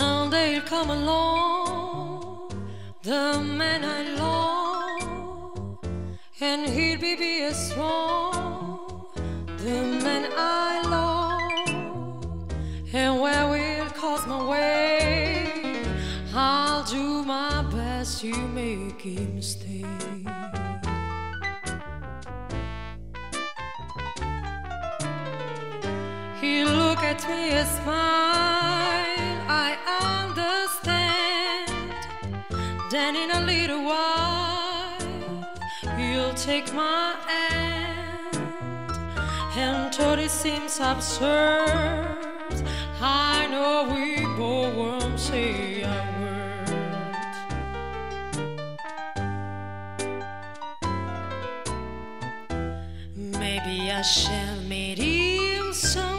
Someday he'll come along, the man I love, and he'll be as strong, the man I love. And where we'll cross my way, I'll do my best to make him stay. He look at me and smile, I understand. Then in a little while, he'll take my hand. And though it seems absurd, I know we both won't say a word. Maybe I shall meet him soon.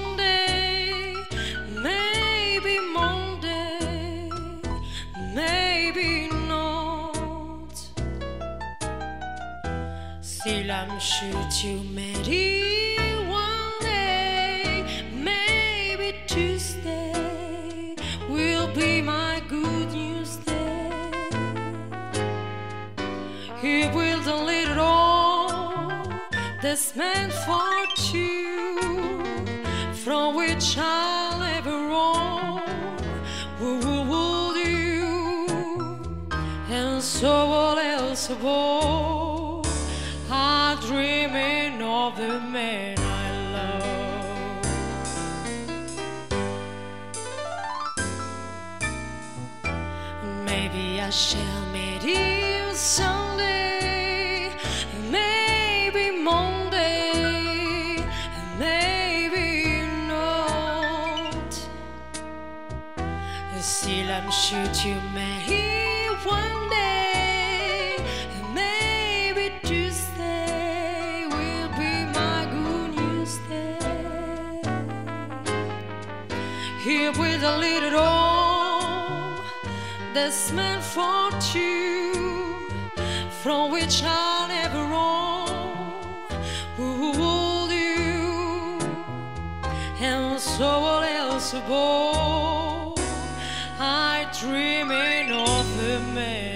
Still I'm sure to meet him one day. Maybe Tuesday will be my good news day. He will delete all that's meant for two, from which I'll ever roam. Who would you? And so all else above, dreaming of the man I love. Maybe I shall meet you someday, maybe Monday, maybe not. Still I'm sure to meet you one day, maybe Tuesday. Here with a little all that's meant for two, from which I'll never roam. Who would you? And so all else above, I dreaming of the man.